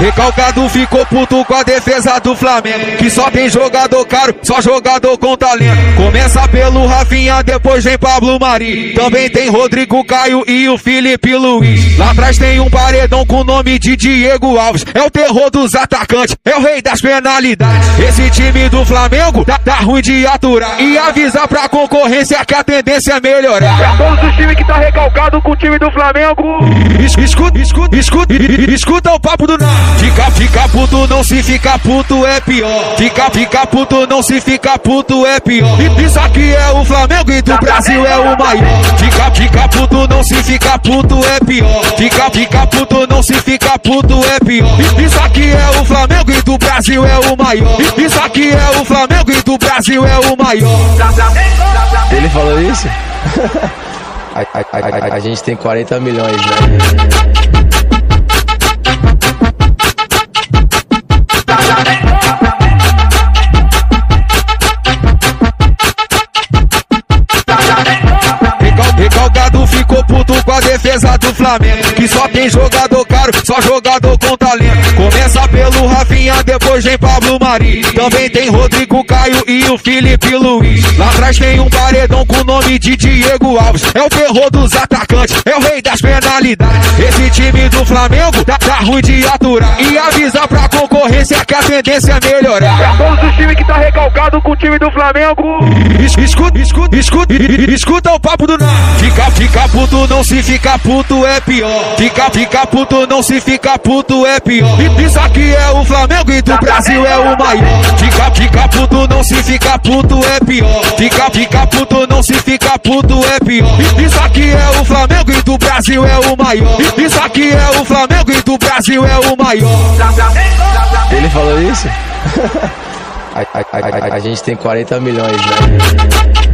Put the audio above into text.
Recalcado ficou puto com a defesa do Flamengo, que só tem jogador caro, só jogador com talento. Começa pelo Rafinha, depois vem Pablo Mari, também tem Rodrigo Caio e o Filipe Luís. Lá atrás tem um paredão com o nome de Diego Alves, é o terror dos atacantes, é o rei das penalidades. Esse time do Flamengo tá ruim de aturar, e avisar pra concorrência que a tendência é melhorar. Pra todos os times que tá recalcado com o time do Flamengo, escuta o papo do nada. Fica puto, não se fica puto é pior. Fica puto, não se fica puto é pior. Isso aqui é o Flamengo e do Brasil é o maior. Fica puto, não se fica puto é pior. Fica puto, não se fica puto é pior. Isso aqui é o Flamengo e do Brasil é o maior. Isso aqui é o Flamengo e do Brasil é o maior. Ele falou isso? A gente tem 40 milhões, né? Recalcado ficou puto com a defesa do Flamengo, que só tem jogador caro, só jogador com talento. Começa pelo Rafinha, depois vem Pablo Mari, também tem Rodrigo Caio e o Filipe Luís. Lá atrás tem um paredão com o nome de Diego Alves, é o terror dos atacantes, é o rei das penalidades. Esse time do Flamengo tá ruim de aturar, e avisar pra concorrência que a tendência é melhorar. Pra todos os times que tá recalcado com o time do Flamengo, escuta o papo do nada. Fica puto, não se fica puto é pior. Fica puto, não se fica puto é pior. Isso aqui é o Flamengo e do Brasil é o maior. Fica puto, não se fica puto é pior. Fica puto, não se fica puto é pior. Isso aqui é o Flamengo e do Brasil é o maior. Isso aqui é o Flamengo e do Brasil é o maior. Ele falou isso? A gente tem 40 milhões, né?